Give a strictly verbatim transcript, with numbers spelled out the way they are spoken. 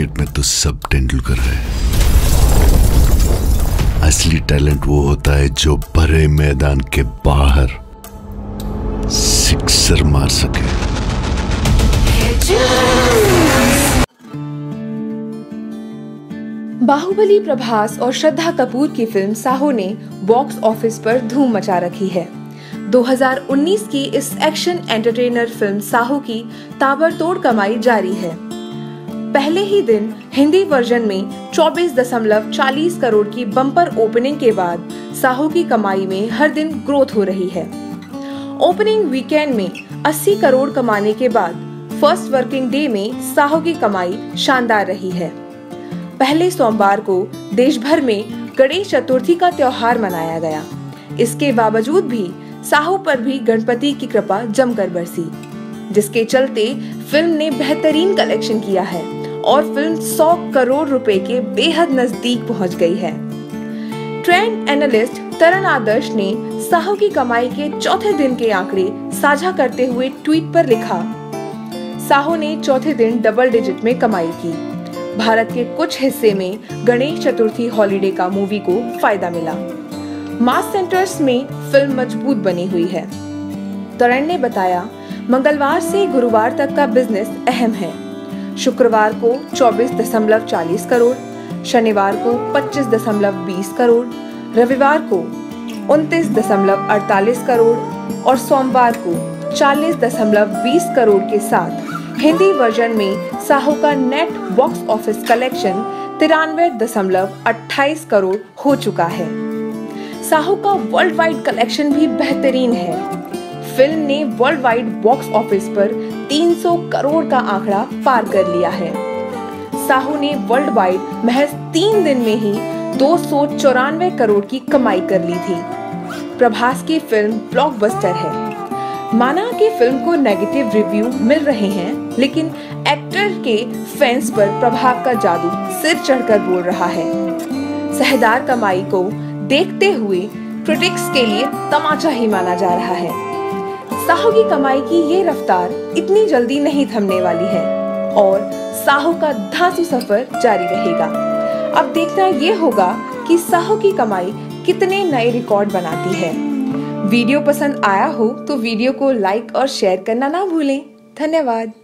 Cricket में तो सब तेंदुलकर है। असली टैलेंट वो होता है जो भरे मैदान के बाहर सिक्सर मार सके। बाहुबली, प्रभास और श्रद्धा कपूर की फिल्म साहो ने बॉक्स ऑफिस पर धूम मचा रखी है। दो हज़ार उन्नीस की इस एक्शन एंटरटेनर फिल्म साहो की ताबड़तोड़ कमाई जारी है। पहले ही दिन हिंदी वर्जन में चौबीस दशमलव चालीस करोड़ की बम्पर ओपनिंग के बाद साहो की कमाई में हर दिन ग्रोथ हो रही है। ओपनिंग वीकेंड में अस्सी करोड़ कमाने के बाद फर्स्ट वर्किंग डे में साहो की कमाई शानदार रही है। पहले सोमवार को देश भर में गणेश चतुर्थी का त्योहार मनाया गया। इसके बावजूद भी साहो पर भी गणपति की कृपा जमकर बरसी, जिसके चलते फिल्म ने बेहतरीन कलेक्शन किया है और फिल्म सौ करोड़ रुपए के बेहद नजदीक पहुंच गई है। ट्रेंड एनालिस्ट तरुण आदर्श ने साहो की कमाई के चौथे दिन के आंकड़े साझा करते हुए ट्वीट पर लिखा, साहो ने चौथे दिन डबल डिजिट में कमाई की। भारत के कुछ हिस्से में गणेश चतुर्थी हॉलीडे का मूवी को फायदा मिला। मास सेंटर्स में फिल्म मजबूत बनी हुई है। तरुण ने बताया, मंगलवार से गुरुवार तक का बिजनेस अहम है। शुक्रवार को चौबीस दशमलव चालीस करोड़, शनिवार को पच्चीस दशमलव बीस करोड़, रविवार को उनतीस दशमलव अड़तालीस करोड़ और सोमवार को चालीस दशमलव बीस करोड़ के साथ हिंदी वर्जन में साहो का नेट बॉक्स ऑफिस कलेक्शन तिरानवे दशमलव अट्ठाईस करोड़ हो चुका है। साहो का वर्ल्ड वाइड कलेक्शन भी बेहतरीन है। फिल्म ने वर्ल्ड वाइड बॉक्स ऑफिस पर तीन सौ करोड़ का आंकड़ा पार कर लिया है। साहो ने वर्ल्ड वाइड महज तीन दिन में ही दो सौ चौरानवे करोड़ की कमाई कर ली थी। प्रभास की फिल्म ब्लॉकबस्टर है। माना कि फिल्म को नेगेटिव रिव्यू मिल रहे हैं, लेकिन एक्टर के फैंस पर प्रभाव का जादू सिर चढ़कर बोल रहा है। सहदार कमाई को देखते हुए क्रिटिक्स के लिए तमाचा ही माना जा रहा है। साहो की कमाई की ये रफ्तार इतनी जल्दी नहीं थमने वाली है और साहो का धांसू सफर जारी रहेगा। अब देखना ये होगा कि साहो की कमाई कितने नए रिकॉर्ड बनाती है। वीडियो पसंद आया हो तो वीडियो को लाइक और शेयर करना ना भूलें। धन्यवाद।